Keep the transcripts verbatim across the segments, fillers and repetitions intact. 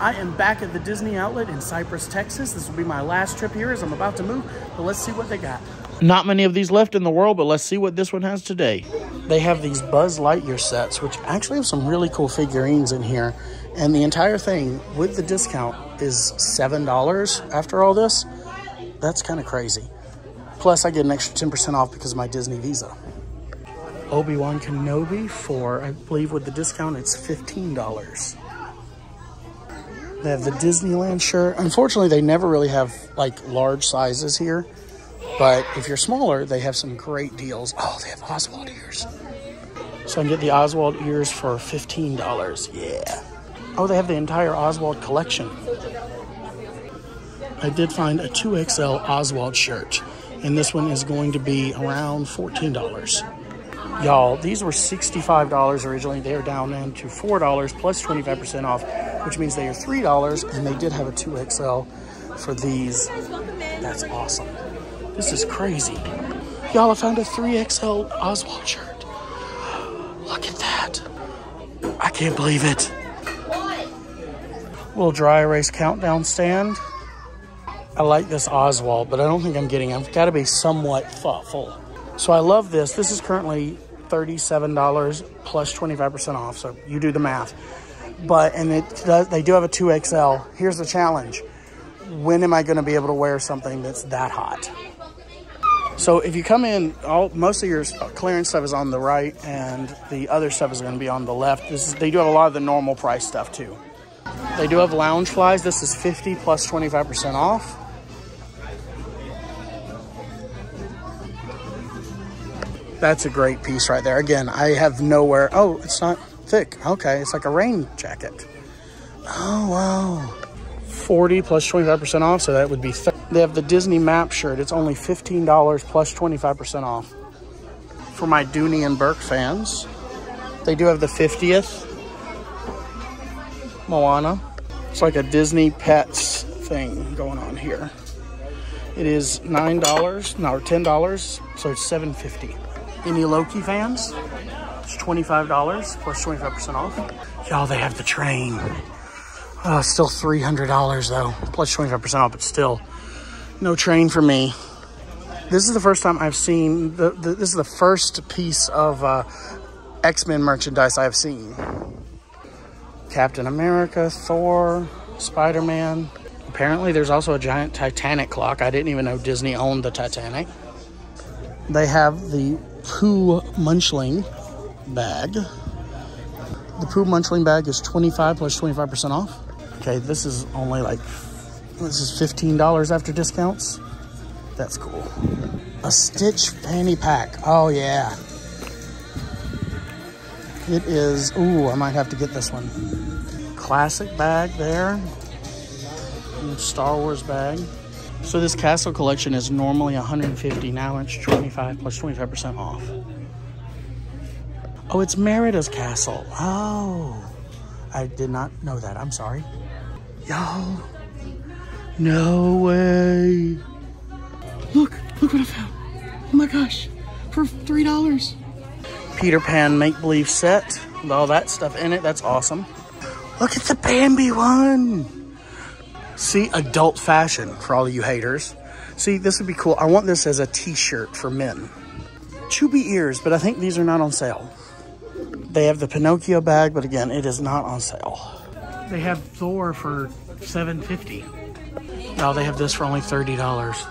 I am back at the Disney Outlet in Cypress, Texas. This will be my last trip here as I'm about to move, but let's see what they got. Not many of these left in the world, but let's see what this one has today. They have these Buzz Lightyear sets, which actually have some really cool figurines in here. And the entire thing with the discount is seven dollars after all this. That's kind of crazy. Plus, I get an extra ten percent off because of my Disney Visa. Obi-Wan Kenobi for, I believe with the discount, it's fifteen dollars. They have the Disneyland shirt. Unfortunately, they never really have like large sizes here. But if you're smaller, they have some great deals. Oh, they have Oswald ears. So I can get the Oswald ears for fifteen dollars. Yeah. Oh, they have the entire Oswald collection. I did find a two X L Oswald shirt. And this one is going to be around fourteen dollars. Y'all, these were sixty-five dollars originally. They are down now to four dollars plus twenty-five percent off, which means they are three dollars. And they did have a two X L for these. That's awesome. This is crazy. Y'all, I found a three X L Oswald shirt. Look at that. I can't believe it. Little dry erase countdown stand. I like this Oswald, but I don't think I'm getting it. I've got to be somewhat thoughtful. So I love this. This is currently thirty-seven dollars plus twenty-five percent off, so you do the math. But, and it does, they do have a two X L. Here's the challenge. When am I going to be able to wear something that's that hot? So if you come in, all, most of your clearance stuff is on the right and the other stuff is going to be on the left. This is, they do have a lot of the normal price stuff too. They do have lounge flies. This is fifty plus twenty-five percent off. That's a great piece right there. Again, I have nowhere. Oh, it's not thick. Okay, it's like a rain jacket. Oh, wow. forty plus twenty-five percent off, so that would be thirty. They have the Disney map shirt. It's only fifteen dollars plus twenty-five percent off. For my Dooney and Burke fans, they do have the fiftieth Moana. It's like a Disney pets thing going on here. It is nine dollars, no, or ten dollars, so it's seven fifty. Any Loki fans? It's twenty-five dollars plus twenty-five percent off. Y'all, they have the train. Oh, it's still three hundred dollars though, plus twenty-five percent off, but still. No train for me. This is the first time I've seen, the, the, this is the first piece of uh, X-Men merchandise I've seen. Captain America, Thor, Spider-Man. Apparently there's also a giant Titanic clock. I didn't even know Disney owned the Titanic. They have the Pooh Munchling bag. The Pooh Munchling bag is twenty-five dollars plus twenty-five percent off. Okay, this is only like, this is fifteen dollars after discounts. That's cool. A Stitch Fanny Pack. Oh, yeah. It is, ooh, I might have to get this one. Classic bag there. And Star Wars bag. So this castle collection is normally one hundred fifty dollars. Now it's twenty-five dollars plus twenty-five percent off. Oh, it's Merida's castle. Oh, I did not know that. I'm sorry. Y'all. No way. Look, look what I found. Oh my gosh, for three dollars. Peter Pan make-believe set with all that stuff in it. That's awesome. Look at the Bambi one. See, adult fashion for all of you haters. See, this would be cool. I want this as a t-shirt for men. Chubby ears, but I think these are not on sale. They have the Pinocchio bag, but again, it is not on sale. They have Thor for seven fifty. Oh, they have this for only thirty dollars.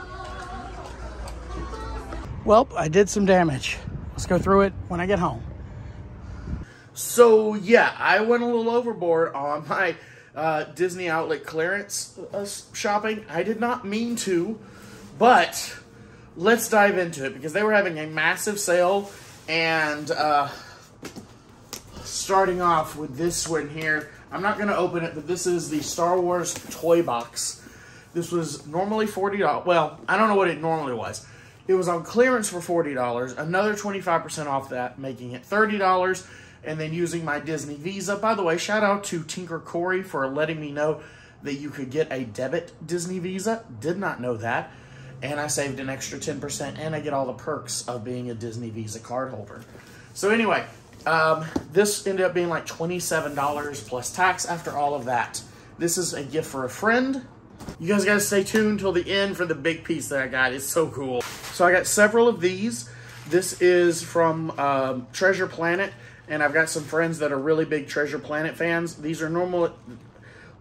Well, I did some damage. Let's go through it when I get home. So, yeah, I went a little overboard on my uh, Disney Outlet clearance uh, shopping. I did not mean to, but let's dive into it because they were having a massive sale. And uh, starting off with this one here, I'm not going to open it, but this is the Star Wars toy box. This was normally forty dollars. Well, I don't know what it normally was. It was on clearance for forty dollars, another twenty-five percent off that, making it thirty dollars, and then using my Disney Visa. By the way, shout out to Tinker Cory for letting me know that you could get a debit Disney Visa. Did not know that. And I saved an extra ten percent, and I get all the perks of being a Disney Visa card holder. So anyway, um, this ended up being like twenty-seven dollars plus tax after all of that. This is a gift for a friend. You guys gotta stay tuned till the end for the big piece that I got. It's so cool. So I got several of these. This is from um, Treasure Planet, and I've got some friends that are really big Treasure Planet fans. These are normal,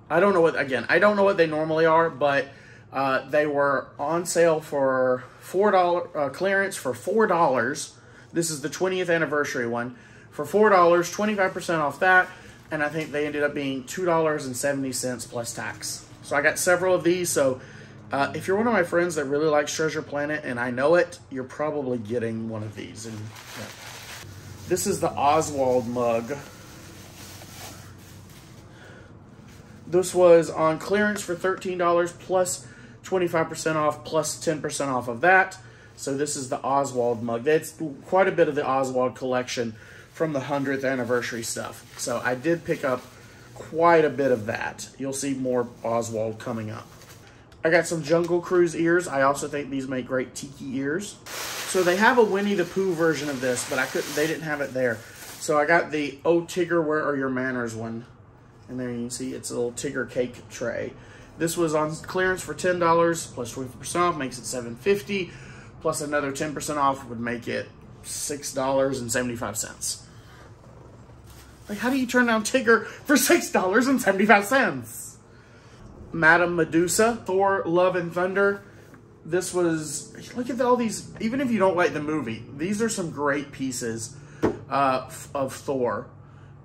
I don't know what, again, I don't know what they normally are, but uh, they were on sale for four dollars, uh, clearance for four dollars. This is the twentieth anniversary one. For four dollars, twenty-five percent off that, and I think they ended up being two dollars and seventy cents plus tax. So I got several of these, so uh, if you're one of my friends that really likes Treasure Planet, and I know it, you're probably getting one of these. And yeah. This is the Oswald mug. This was on clearance for thirteen dollars plus twenty-five percent off plus ten percent off of that. So this is the Oswald mug. That's quite a bit of the Oswald collection from the hundredth anniversary stuff. So I did pick up quite a bit of that. You'll see more Oswald coming up. I got some Jungle Cruise ears. I also think these make great tiki ears. So they have a Winnie the Pooh version of this, but I couldn't, they didn't have it there. So I got the "Oh Tigger, Where Are Your Manners" one. And there you can see it's a little Tigger cake tray. This was on clearance for ten dollars plus twenty percent off, makes it seven fifty. Plus another ten percent off would make it six dollars and seventy-five cents. Like, how do you turn down Tigger for six dollars and seventy-five cents? Madame Medusa, Thor, Love and Thunder. This was, look at all these, even if you don't like the movie, these are some great pieces uh, of Thor.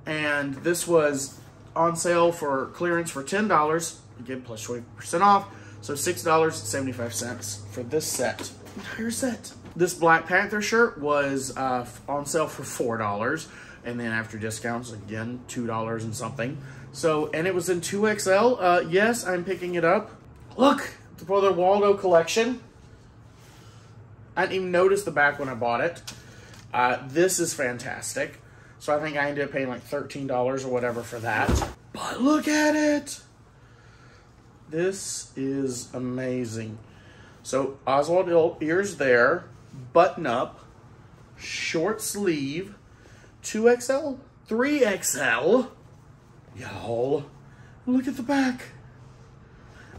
And this was on sale for clearance for ten dollars, again, plus twenty percent off. So six dollars and seventy-five cents for this set, entire set. This Black Panther shirt was uh, on sale for four dollars. And then after discounts, again, two dollars and something. So, and it was in two X L. Uh, yes, I'm picking it up. Look, the Brother Waldo collection. I didn't even notice the back when I bought it. Uh, this is fantastic. So I think I ended up paying like thirteen dollars or whatever for that. But look at it. This is amazing. So Oswald ears there, button up, short sleeve, two X L, three X L. Y'all, look at the back.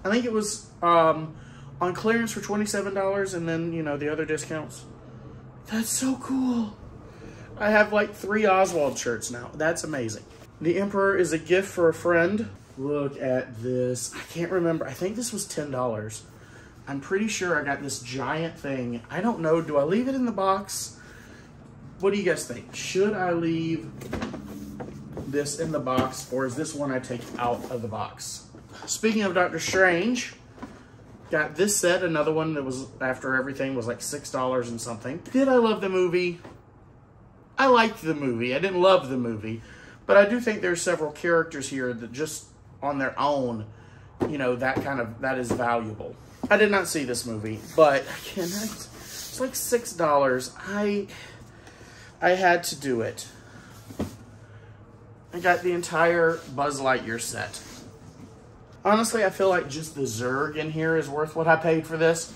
I think it was um, on clearance for twenty-seven dollars and then, you know, the other discounts. That's so cool. I have like three Oswald shirts now. That's amazing. The Emperor is a gift for a friend. Look at this. I can't remember. I think this was ten dollars. I'm pretty sure I got this giant thing. I don't know. Do I leave it in the box? What do you guys think? Should I leave this in the box, or is this one I take out of the box? Speaking of Doctor Strange, got this set, another one that was after everything was like six dollars and something. Did I love the movie? I liked the movie. I didn't love the movie, but I do think there's several characters here that just on their own, you know, that kind of, that is valuable. I did not see this movie, but again, it's like six dollars. I, I had to do it. I got the entire Buzz Lightyear set. Honestly, I feel like just the Zerg in here is worth what I paid for this,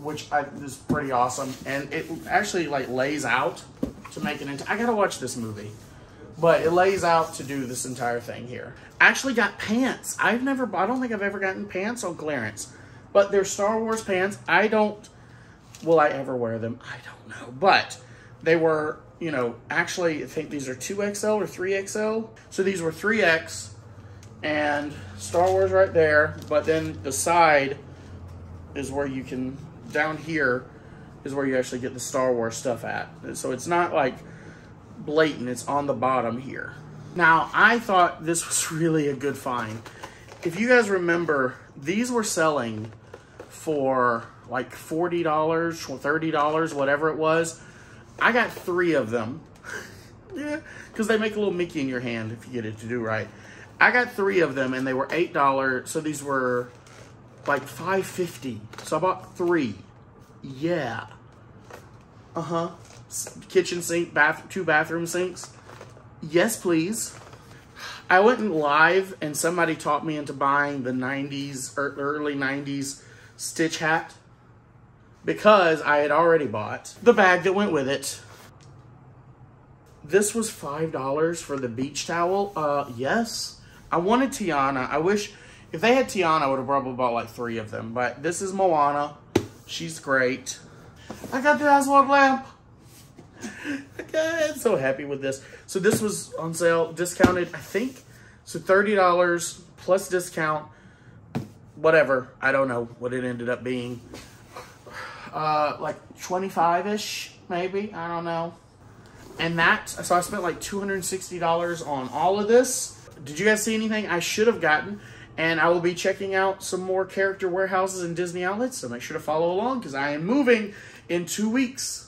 which I, is pretty awesome. And it actually like lays out to make an entire, I gotta watch this movie, but it lays out to do this entire thing here. I actually got pants. I've never, I don't think I've ever gotten pants on clearance, but they're Star Wars pants. I don't, will I ever wear them? I don't know, but they were, you know, actually, I think these are two X L or three X L. So these were three X and Star Wars right there. But then the side is where you can, down here is where you actually get the Star Wars stuff at. So it's not like blatant, it's on the bottom here. Now, I thought this was really a good find. If you guys remember, these were selling for like forty dollars, thirty dollars, whatever it was. I got three of them, yeah, because they make a little Mickey in your hand if you get it to do right. I got three of them, and they were eight dollars, so these were like five fifty. So I bought three. Yeah. Uh-huh. Kitchen sink, bath, two bathroom sinks. Yes, please. I went in live, and somebody taught me into buying the nineties, or early nineties Stitch hat, because I had already bought the bag that went with it. This was five dollars for the beach towel. Uh, yes, I wanted Tiana. I wish if they had Tiana, I would have probably bought like three of them. But this is Moana. She's great. I got the Oswald lamp. I'm so happy with this. So this was on sale, discounted, I think. So thirty dollars plus discount. Whatever. I don't know what it ended up being. Uh, like twenty-five-ish, maybe. I don't know. And that, so I spent like two hundred sixty dollars on all of this. Did you guys see anything I should have gotten? And I will be checking out some more character warehouses and Disney outlets. So make sure to follow along because I am moving in two weeks.